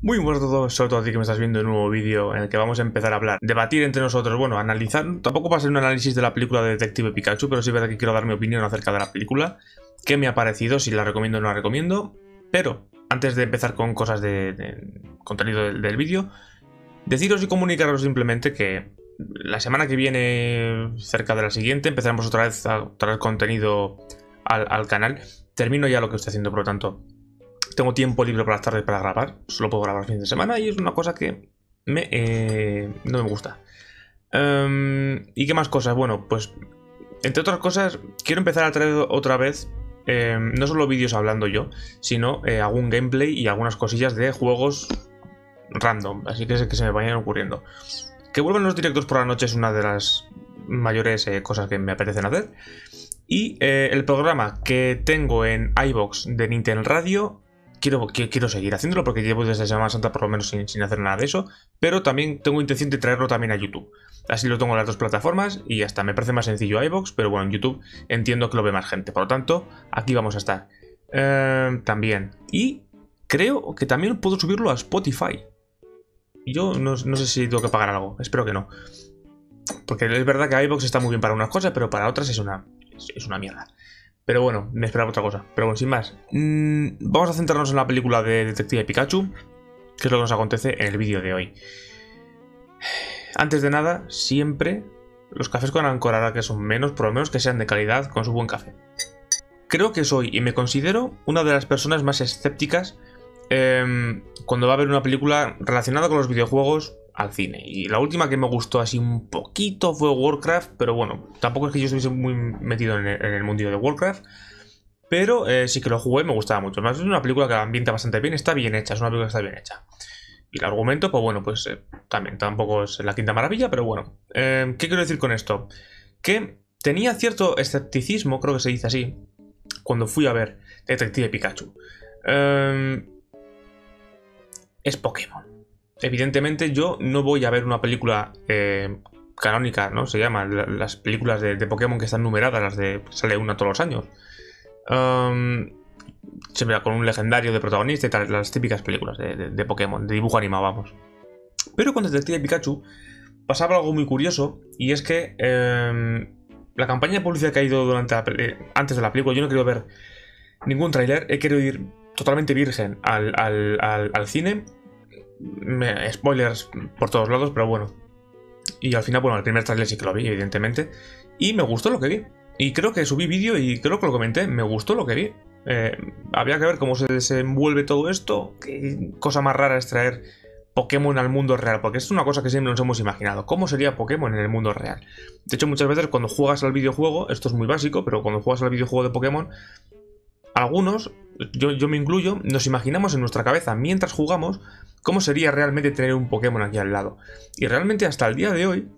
Muy buenas a todos, sobre todo a ti que me estás viendo en un nuevo vídeo en el que vamos a empezar a hablar, debatir entre nosotros, bueno, analizar. Tampoco va a ser un análisis de la película de Detective Pikachu, pero sí es verdad que quiero dar mi opinión acerca de la película, qué me ha parecido, si la recomiendo o no la recomiendo. Pero antes de empezar con cosas de contenido del vídeo, deciros y comunicaros simplemente que la semana que viene, cerca de la siguiente, empezaremos otra vez a traer contenido al canal. Termino ya lo que estoy haciendo, por lo tanto tengo tiempo libre por las tardes para grabar, solo puedo grabar fin de semana y es una cosa que no me gusta. ¿Y qué más cosas? Bueno, pues entre otras cosas quiero empezar a traer otra vez no solo vídeos hablando yo, sino algún gameplay y algunas cosillas de juegos random, así que se me vayan ocurriendo. Que vuelvan los directos por la noche es una de las mayores cosas que me apetecen hacer. Y el programa que tengo en iVoox de Nintendo Radio, quiero seguir haciéndolo porque llevo desde Semana Santa por lo menos sin hacer nada de eso, pero también tengo intención de traerlo también a YouTube. Así lo tengo en las dos plataformas y hasta me parece más sencillo iVoox, pero bueno, en YouTube entiendo que lo ve más gente, por lo tanto, aquí vamos a estar también. Y creo que también puedo subirlo a Spotify. Yo no sé si tengo que pagar algo, espero que no. Porque es verdad que iVoox está muy bien para unas cosas, pero para otras es una mierda. Pero bueno, me esperaba otra cosa. Pero bueno, sin más. Vamos a centrarnos en la película de Detective Pikachu, que es lo que nos acontece en el vídeo de hoy. Antes de nada, siempre los cafés con áncora, ahora que son menos, por lo menos que sean de calidad, con su buen café. Creo que soy y me considero una de las personas más escépticas cuando va a haber una película relacionada con los videojuegos al cine. Y la última que me gustó así un poquito fue Warcraft, pero bueno, tampoco es que yo estuviese muy metido en el mundillo de Warcraft, pero sí que lo jugué, me gustaba mucho. Además, es una película que la ambienta bastante bien, está bien hecha, es una película que está bien hecha. Y el argumento, pues bueno, pues también, tampoco es la quinta maravilla, pero bueno. ¿Qué quiero decir con esto? Que tenía cierto escepticismo, creo que se dice así, cuando fui a ver Detective Pikachu. Es Pokémon. Evidentemente yo no voy a ver una película canónica, ¿no? Se llama, las películas de Pokémon que están numeradas, las de sale una todos los años. Siempre con un legendario de protagonista y tal, las típicas películas de Pokémon, de dibujo animado, vamos. Pero con Detective Pikachu pasaba algo muy curioso, y es que la campaña de publicidad que ha ido antes de la película, yo no quiero ver ningún tráiler, he querido ir totalmente virgen al cine. Spoilers por todos lados, pero bueno. Y al final, bueno, el primer trailer sí que lo vi, evidentemente, y me gustó lo que vi. Y creo que subí vídeo y creo que lo comenté, me gustó lo que vi. Había que ver cómo se desenvuelve todo esto, qué cosa más rara es traer Pokémon al mundo real, porque es una cosa que siempre nos hemos imaginado. ¿Cómo sería Pokémon en el mundo real? De hecho, muchas veces cuando juegas al videojuego, esto es muy básico, pero cuando juegas al videojuego de Pokémon, algunos, yo me incluyo, nos imaginamos en nuestra cabeza mientras jugamos cómo sería realmente tener un Pokémon aquí al lado. Y realmente hasta el día de hoy,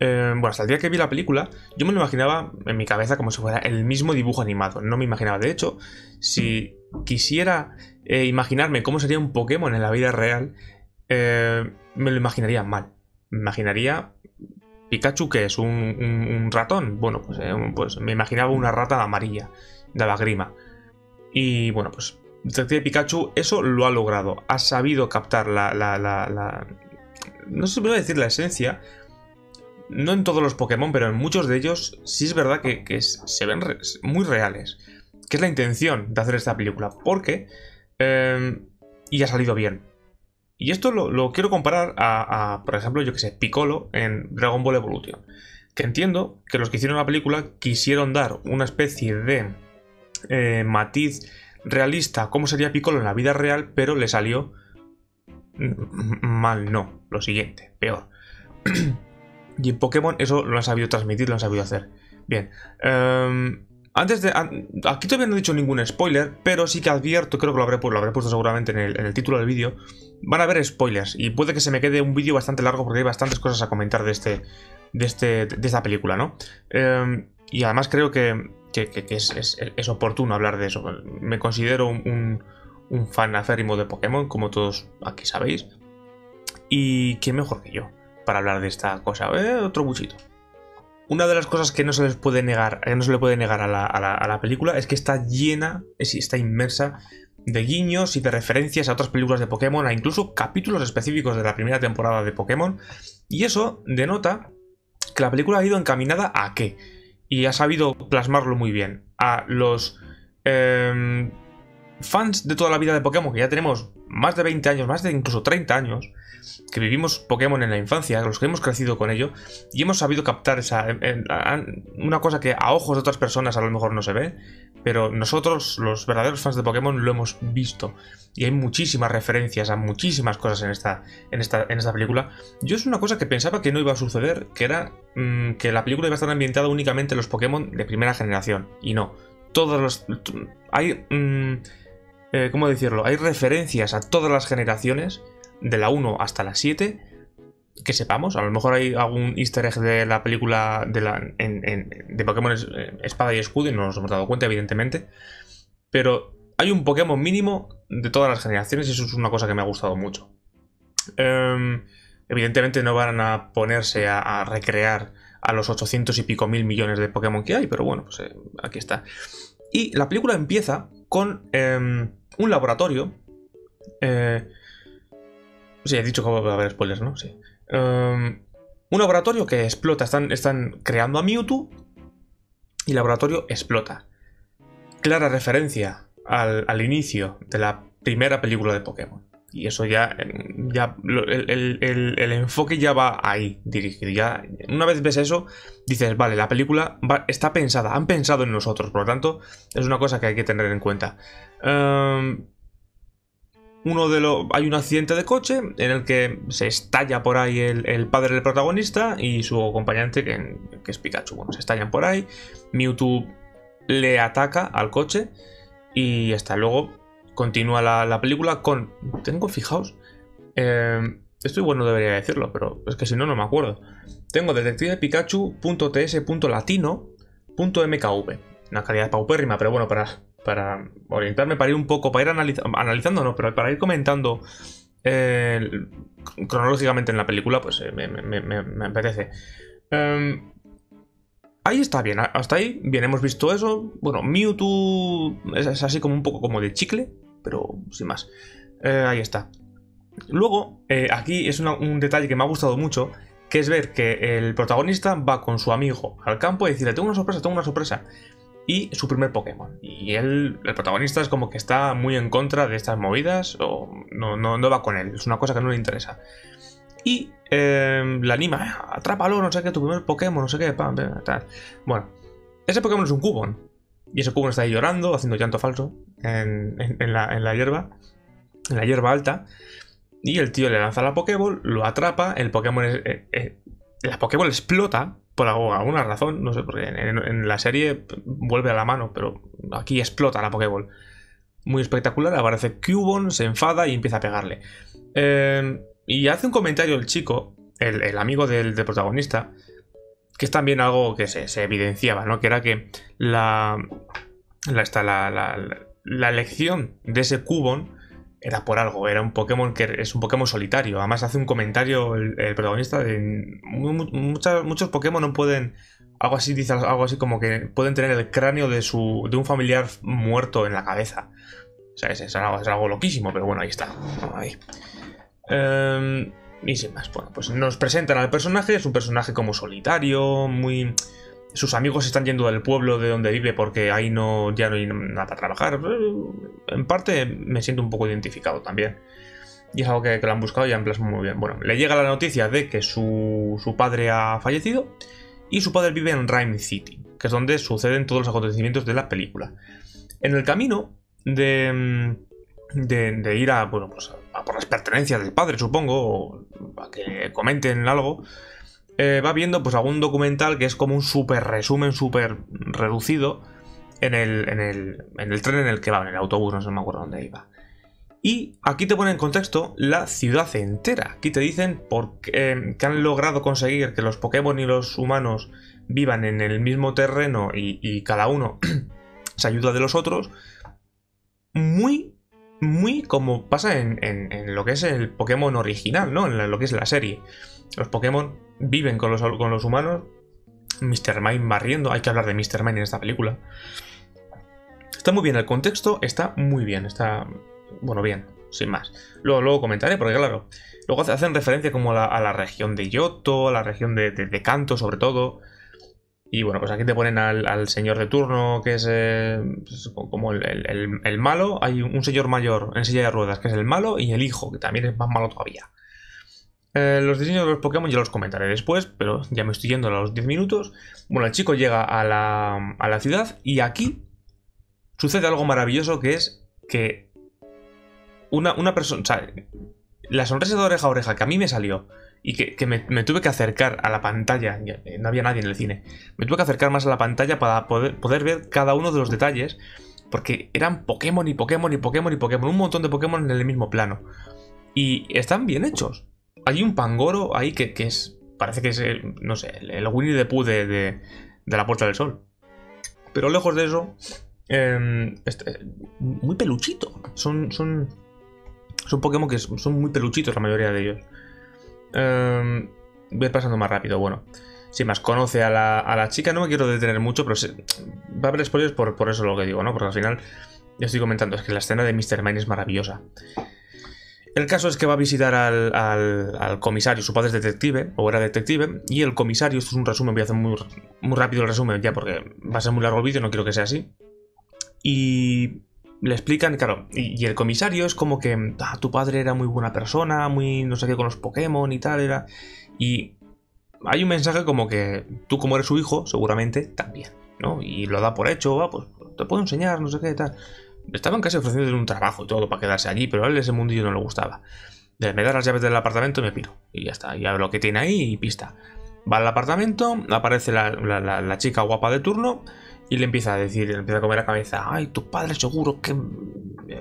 bueno, hasta el día que vi la película, yo me lo imaginaba en mi cabeza como si fuera el mismo dibujo animado. No me imaginaba, de hecho, si quisiera imaginarme cómo sería un Pokémon en la vida real, me lo imaginaría mal. Me imaginaría Pikachu, que es un ratón. Bueno, pues me imaginaba una rata amarilla, daba grima. Y bueno, pues Detective Pikachu eso lo ha logrado. Ha sabido captar la no sé si voy a decir la esencia. No en todos los Pokémon, pero en muchos de ellos sí es verdad que se ven muy reales. Que es la intención de hacer esta película. Porque y ha salido bien. Y esto lo quiero comparar a, por ejemplo, yo que sé, Piccolo en Dragon Ball Evolution. Que entiendo que los que hicieron la película quisieron dar una especie de matiz realista, cómo sería Piccolo en la vida real, pero le salió mal, no, lo siguiente, peor. Y en Pokémon eso lo han sabido transmitir, lo han sabido hacer bien. Aquí todavía no he dicho ningún spoiler, pero sí que advierto, creo que lo habré puesto seguramente en el título del vídeo, van a haber spoilers y puede que se me quede un vídeo bastante largo porque hay bastantes cosas a comentar de esta película, ¿no? Y además creo que es oportuno hablar de eso. Me considero un fan acérrimo de Pokémon, como todos aquí sabéis. Y quién mejor que yo para hablar de esta cosa. Otro buchito. Una de las cosas que no se le puede negar a la película es que está inmersa de guiños y de referencias a otras películas de Pokémon, a incluso capítulos específicos de la primera temporada de Pokémon, y eso denota que la película ha ido encaminada a qué, y ha sabido plasmarlo muy bien, a los fans de toda la vida de Pokémon, que ya tenemos más de 20 años, más de incluso 30 años, que vivimos Pokémon en la infancia, los que hemos crecido con ello, y hemos sabido captar esa una cosa que a ojos de otras personas a lo mejor no se ve, pero nosotros, los verdaderos fans de Pokémon, lo hemos visto. Y hay muchísimas referencias a muchísimas cosas en esta película. Yo es una cosa que pensaba que no iba a suceder, que era que la película iba a estar ambientada únicamente en los Pokémon de primera generación, y no. Todos los... hay... ¿cómo decirlo? Hay referencias a todas las generaciones, de la 1 hasta la 7, que sepamos. A lo mejor hay algún easter egg de la película de Pokémon Espada y Escudo y no nos hemos dado cuenta, evidentemente. Pero hay un Pokémon mínimo de todas las generaciones y eso es una cosa que me ha gustado mucho. Evidentemente no van a ponerse a recrear a los 800 y pico mil millones de Pokémon que hay, pero bueno, pues aquí está. Y la película empieza con un laboratorio. Sí, he dicho que va a haber spoilers, ¿no? Sí. Un laboratorio que explota. Están creando a Mewtwo y el laboratorio explota. Clara referencia al inicio de la primera película de Pokémon. Y eso ya el enfoque ya va ahí dirigido. Ya, una vez ves eso, dices, vale, la película está pensada, han pensado en nosotros, por lo tanto, es una cosa que hay que tener en cuenta. Hay un accidente de coche en el que se estalla por ahí el padre del protagonista y su acompañante, que es Pikachu. Bueno, se estallan por ahí, Mewtwo le ataca al coche y hasta luego. Continúa la película con... Tengo, fijaos... esto igual no debería decirlo, pero es que si no, no me acuerdo. Tengo detectivepikachu.ts.latino.mkv. Una calidad paupérrima, pero bueno, para orientarme, para ir un poco... Para ir analizando, no, pero para ir comentando cronológicamente en la película, pues me apetece. Ahí está bien, hasta ahí bien, hemos visto eso. Bueno, Mewtwo es así como un poco como de chicle, pero sin más. Ahí está. Luego, aquí es un detalle que me ha gustado mucho, que es ver que el protagonista va con su amigo al campo y decirle, tengo una sorpresa, tengo una sorpresa. Y su primer Pokémon. Y el protagonista es como que está muy en contra de estas movidas, o no va con él, es una cosa que no le interesa. Y la anima, atrápalo, no sé qué, tu primer Pokémon, no sé qué, pam, tal. Bueno, ese Pokémon es un Cubone. Y ese Cubone está ahí llorando, haciendo llanto falso en la hierba, en la hierba alta. Y el tío le lanza la Pokéball, lo atrapa, el Pokémon es, la Pokéball explota por alguna razón, no sé, porque en la serie vuelve a la mano, pero aquí explota la Pokéball. Muy espectacular, aparece Cubone, se enfada y empieza a pegarle. Y hace un comentario el chico, el amigo del protagonista, que es también algo que se evidenciaba, ¿no? Que era que la elección de ese Cubone era por algo, era un Pokémon que es un Pokémon solitario. Además hace un comentario el protagonista de muchos Pokémon no pueden, algo así dice, algo así como que pueden tener el cráneo de un familiar muerto en la cabeza. O sea, es algo loquísimo, pero bueno, ahí está. Ahí. Y sin más, bueno, pues nos presentan al personaje. Es un personaje como solitario, muy... Sus amigos están yendo del pueblo de donde vive porque ahí ya no hay nada para trabajar. En parte me siento un poco identificado también. Y es algo que lo han buscado y han plasmado muy bien. Bueno, le llega la noticia de que su padre ha fallecido y su padre vive en Rime City, que es donde suceden todos los acontecimientos de la película. En el camino de ir a, bueno, pues a por las pertenencias del padre, supongo, o a que comenten algo, va viendo pues algún documental que es como un súper resumen, súper reducido en el tren en el que va, en el autobús, no sé, me acuerdo dónde iba. Y aquí te ponen en contexto la ciudad entera. Aquí te dicen que han logrado conseguir que los Pokémon y los humanos vivan en el mismo terreno y cada uno se ayuda de los otros. Muy como pasa en lo que es el Pokémon original, ¿no? En lo que es la serie. Los Pokémon viven con los humanos. Mr. Mime barriendo. Hay que hablar de Mr. Mime en esta película. Está muy bien el contexto, está muy bien, está... bueno, bien, sin más. Luego comentaré, porque claro, luego hacen referencia como a la región de Johto, a la región de Kanto sobre todo. Y bueno, pues aquí te ponen al señor de turno, que es pues, como el malo. Hay un señor mayor en silla de ruedas, que es el malo, y el hijo, que también es más malo todavía. Los diseños de los Pokémon ya los comentaré después, pero ya me estoy yendo a los 10 minutos. Bueno, el chico llega a la ciudad y aquí sucede algo maravilloso, que es que una persona... o sea, la sonrisa de oreja a oreja que a mí me salió y que me tuve que acercar a la pantalla, no había nadie en el cine, me tuve que acercar más a la pantalla para poder ver cada uno de los detalles, porque eran Pokémon y Pokémon y Pokémon y Pokémon, un montón de Pokémon en el mismo plano. Y están bien hechos. Hay un Pangoro ahí que es, parece que es, no sé, el Winnie the Pooh de la Puerta del Sol. Pero lejos de eso, muy peluchito. Son Pokémon que son muy peluchitos la mayoría de ellos. Voy pasando más rápido, bueno. Sin más, conoce a la chica, no me quiero detener mucho, pero va a haber spoilers por eso lo que digo, ¿no? Porque al final, ya estoy comentando, es que la escena de Mr. Mime es maravillosa. El caso es que va a visitar al comisario, su padre es detective, o era detective, y el comisario, esto es un resumen, voy a hacer muy rápido el resumen ya porque va a ser muy largo el vídeo, no quiero que sea así. Y le explican, claro, y el comisario es como que, tu padre era muy buena persona, muy no sé qué con los Pokémon y tal, era... Y hay un mensaje como que tú, como eres su hijo, seguramente también, ¿no? Y lo da por hecho, va, pues te puedo enseñar, no sé qué, tal... Estaban casi ofreciendo un trabajo y todo para quedarse allí, pero a él ese mundillo no le gustaba. Me da las llaves del apartamento y me piro. Y ya está, ya veo lo que tiene ahí y pista. Va al apartamento, aparece la chica guapa de turno y le empieza a decir, le empieza a comer la cabeza. Ay, tu padre seguro que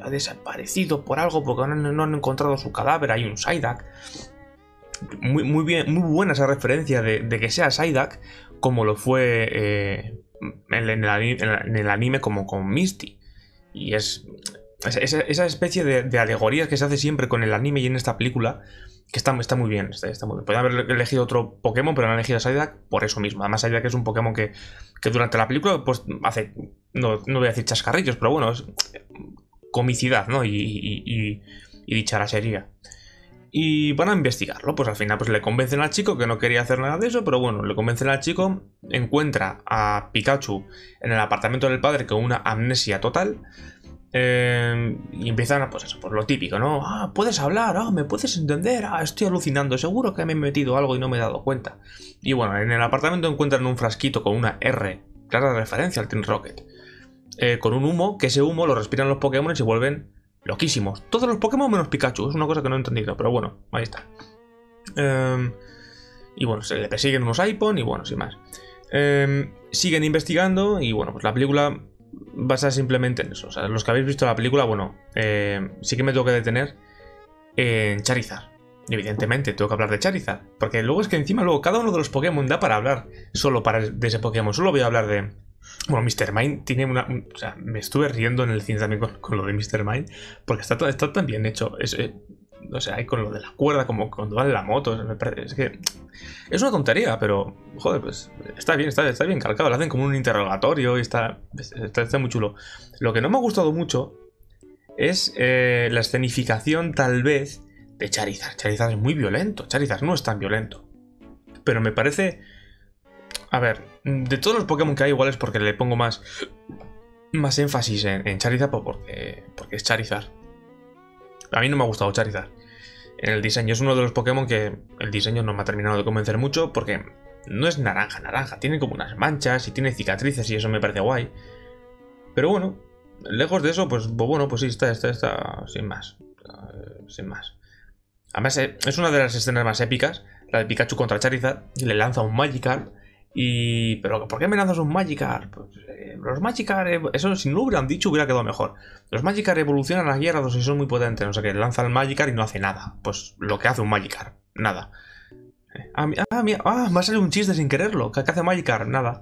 ha desaparecido por algo porque no han encontrado su cadáver. Hay un Psyduck. Muy bien, muy buena esa referencia de que sea Psyduck, como lo fue en el anime, como con Misty. Y es esa especie de alegorías que se hace siempre con el anime y en esta película, que está muy bien, está muy bien. Podrían haber elegido otro Pokémon, pero no han elegido a Psyduck por eso mismo. Además, Psyduck es un Pokémon que durante la película pues hace, no voy a decir chascarrillos, pero bueno, es comicidad, ¿no? Y dicharachería. Y van a investigarlo, pues al final pues le convencen al chico que no quería hacer nada de eso, pero bueno, le convencen al chico, encuentra a Pikachu en el apartamento del padre con una amnesia total, y empiezan a, pues eso, pues lo típico, ¿no? Ah, puedes hablar, ah, me puedes entender, ah, estoy alucinando, seguro que me he metido algo y no me he dado cuenta. Y bueno, en el apartamento encuentran un frasquito con una R, clara referencia al Team Rocket, con un humo, que ese humo lo respiran los Pokémon y se vuelven... loquísimos. Todos los Pokémon menos Pikachu. Es una cosa que no he entendido, pero bueno, ahí está. Y bueno, se le persiguen unos iPhone y bueno, sin más. Siguen investigando y bueno, pues la película va a ser simplemente en eso. O sea, los que habéis visto la película, bueno, sí que me tengo que detener en Charizard. Evidentemente, tengo que hablar de Charizard. Porque luego es que encima luego cada uno de los Pokémon da para hablar solo de ese Pokémon. Solo voy a hablar de... Bueno, Mr. Mime tiene una... O sea, me estuve riendo en el cine también con lo de Mr. Mime, porque está tan bien hecho. O sea, hay con lo de la cuerda, como cuando va en la moto. Es que... es una tontería, pero... joder, pues está bien calcado. Lo hacen como un interrogatorio y está muy chulo. Lo que no me ha gustado mucho es la escenificación, tal vez, de Charizard. Charizard es muy violento. Charizard no es tan violento. Pero me parece... A ver, de todos los Pokémon que hay, igual es porque le pongo más énfasis en Charizard, porque es Charizard. A mí no me ha gustado Charizard. En el diseño es uno de los Pokémon que el diseño no me ha terminado de convencer mucho, porque no es naranja. Tiene como unas manchas y tiene cicatrices y eso me parece guay. Pero bueno, lejos de eso, pues sí, está sin más. Además, es una de las escenas más épicas, la de Pikachu contra Charizard, y le lanza un Magikarp. Y... ¿pero por qué me lanzas un Magikarp? Pues, los Magikarp... Eso si no lo hubieran dicho hubiera quedado mejor. Los Magikarp evolucionan a Gyarados y son muy potentes. O sea que lanza el Magikarp y no hace nada. Pues lo que hace un Magikarp. Nada. Me ha salido un chiste sin quererlo. ¿Qué hace Magikarp? Nada.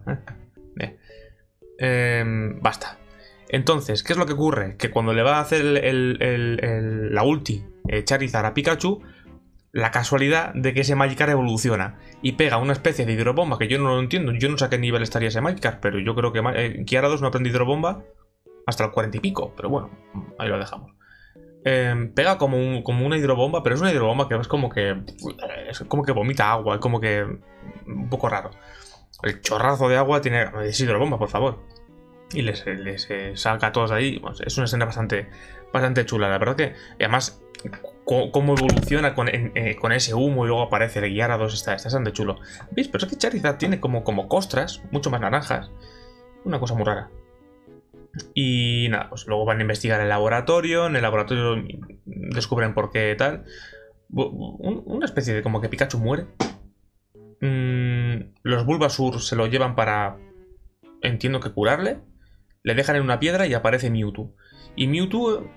Basta. Entonces, ¿qué es lo que ocurre? Que cuando le va a hacer la ulti Charizard a Pikachu... la casualidad de que ese Magikarp evoluciona y pega una especie de hidrobomba que yo no lo entiendo. Yo no sé a qué nivel estaría ese Magikarp, pero yo creo que Gyarados no aprende hidrobomba hasta el 40 y pico, pero bueno, ahí lo dejamos. Pega como una hidrobomba, pero es una hidrobomba que es como que vomita agua, es como que un poco raro. El chorrazo de agua tiene... es hidrobomba, por favor. Y les saca a todos ahí. Bueno, es una escena bastante chula, la verdad que... Y además, cómo evoluciona con ese humo y luego aparece el Gyarados, está bastante chulo. ¿Veis? Pero es que Charizard tiene como costras, mucho más naranjas. Una cosa muy rara. Y nada, pues luego van a investigar el laboratorio. En el laboratorio descubren por qué tal. Una especie de como que Pikachu muere. Los Bulbasaur se lo llevan para... entiendo que curarle. Le dejan en una piedra y aparece Mewtwo. Y Mewtwo,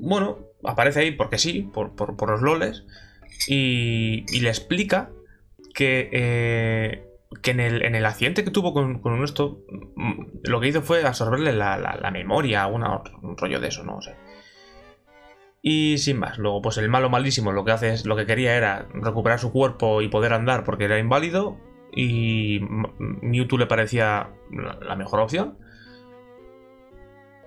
bueno, aparece ahí porque sí, por los loles. Y le explica que en el accidente que tuvo con esto, lo que hizo fue absorberle la memoria, un rollo de eso, no sé. Y sin más, luego pues el malo malísimo lo que hace es, lo que quería era recuperar su cuerpo y poder andar porque era inválido. Y Mewtwo le parecía la mejor opción.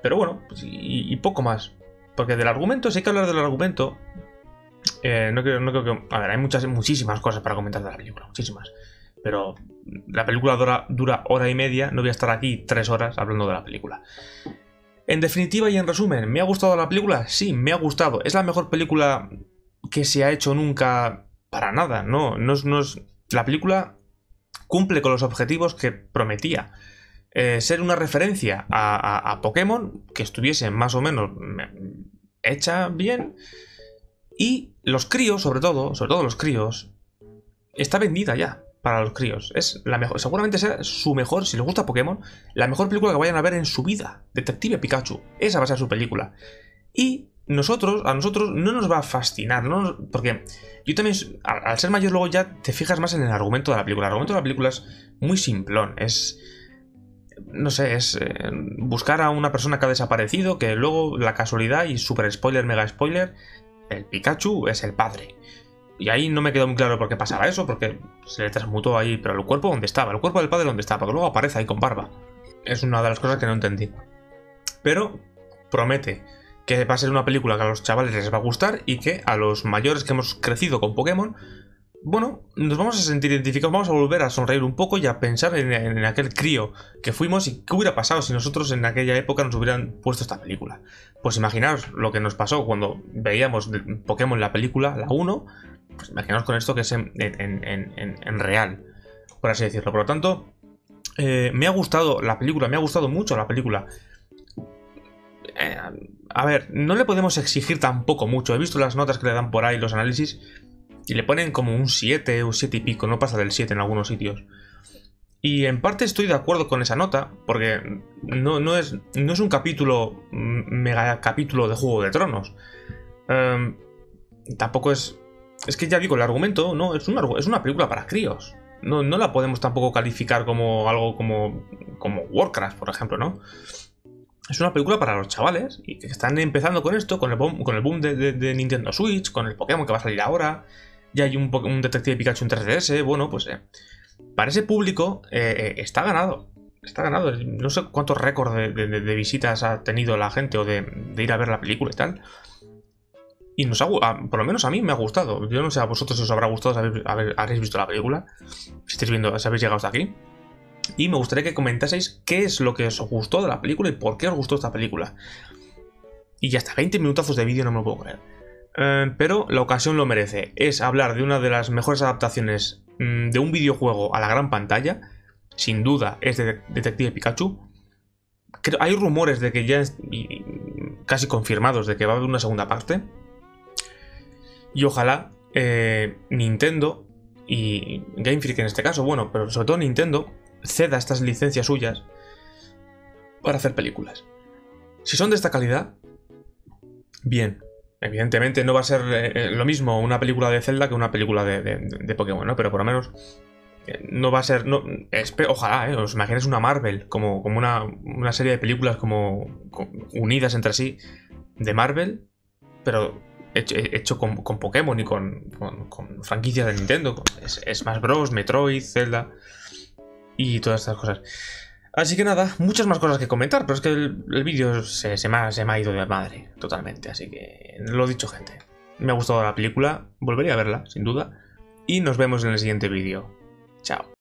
Pero bueno, pues y poco más. Porque del argumento, si hay que hablar del argumento... no creo que... A ver, hay muchísimas cosas para comentar de la película, muchísimas. Pero la película dura hora y media, no voy a estar aquí 3 horas hablando de la película. En definitiva y en resumen, ¿me ha gustado la película? Sí, me ha gustado. ¿Es la mejor película que se ha hecho nunca? Para nada, no es... La película cumple con los objetivos que prometía. Ser una referencia a Pokémon, que estuviese más o menos hecha bien. Y los críos, sobre todo los críos, está vendida ya para los críos. Es la mejor, seguramente sea su mejor, si les gusta Pokémon, la mejor película que vayan a ver en su vida. Detective Pikachu, esa va a ser su película. Y a nosotros no nos va a fascinar, ¿no? Porque yo también, al ser mayor, luego ya te fijas más en el argumento de la película. El argumento de la película es muy simplón, es... no sé, es buscar a una persona que ha desaparecido, que luego la casualidad y super spoiler, mega spoiler, el Pikachu es el padre. Y ahí no me quedó muy claro por qué pasaba eso, porque se le transmutó ahí, pero el cuerpo ¿dónde estaba? El cuerpo del padre ¿dónde estaba? Porque luego aparece ahí con barba. Es una de las cosas que no entendí. Pero promete que va a ser una película que a los chavales les va a gustar y que a los mayores que hemos crecido con Pokémon, bueno, nos vamos a sentir identificados, vamos a volver a sonreír un poco y a pensar en aquel crío que fuimos y qué hubiera pasado si nosotros en aquella época nos hubieran puesto esta película. Pues imaginaos lo que nos pasó cuando veíamos Pokémon la película, la 1, pues imaginaos con esto que es en real, por así decirlo. Por lo tanto, me ha gustado la película, me ha gustado mucho la película. A ver, no le podemos exigir tampoco mucho. He visto las notas que le dan por ahí, los análisis, y le ponen como un 7, un 7 y pico, no pasa del 7 en algunos sitios. Y en parte estoy de acuerdo con esa nota, porque no es un capítulo, mega capítulo de Juego de Tronos. Tampoco es... Es que ya digo, el argumento, no, es una película para críos. No la podemos tampoco calificar como algo como Warcraft, por ejemplo, ¿no? Es una película para los chavales y que están empezando con esto, con el boom de Nintendo Switch, con el Pokémon que va a salir ahora. Ya hay un Detective Pikachu en 3DS. Bueno, pues para ese público está ganado. Está ganado. No sé cuántos récords de visitas ha tenido la gente o de ir a ver la película y tal. Y por lo menos a mí me ha gustado. Yo no sé a vosotros si os habrá gustado, habréis visto la película. Si estáis viendo, si habéis llegado hasta aquí. Y me gustaría que comentaseis qué es lo que os gustó de la película y por qué os gustó esta película. Y ya está, 20 minutazos de vídeo, no me lo puedo creer. Pero la ocasión lo merece. Es hablar de una de las mejores adaptaciones de un videojuego a la gran pantalla. Sin duda es de Detective Pikachu. Hay rumores de que ya es casi confirmados de que va a haber una segunda parte. Y ojalá Nintendo y Game Freak en este caso, bueno, pero sobre todo Nintendo, ceda estas licencias suyas para hacer películas. Si son de esta calidad, bien. Evidentemente no va a ser lo mismo una película de Zelda que una película de Pokémon, ¿no? Pero por lo menos no va a ser... No, ojalá, os imagináis una Marvel, como una serie de películas como unidas entre sí de Marvel, pero hecho con Pokémon y con franquicias de Nintendo, Smash Bros, Metroid, Zelda... y todas estas cosas. Así que nada, muchas más cosas que comentar, pero es que el vídeo se me ha ido de madre totalmente, así que lo dicho, gente. Me ha gustado la película, volvería a verla, sin duda, y nos vemos en el siguiente vídeo. Chao.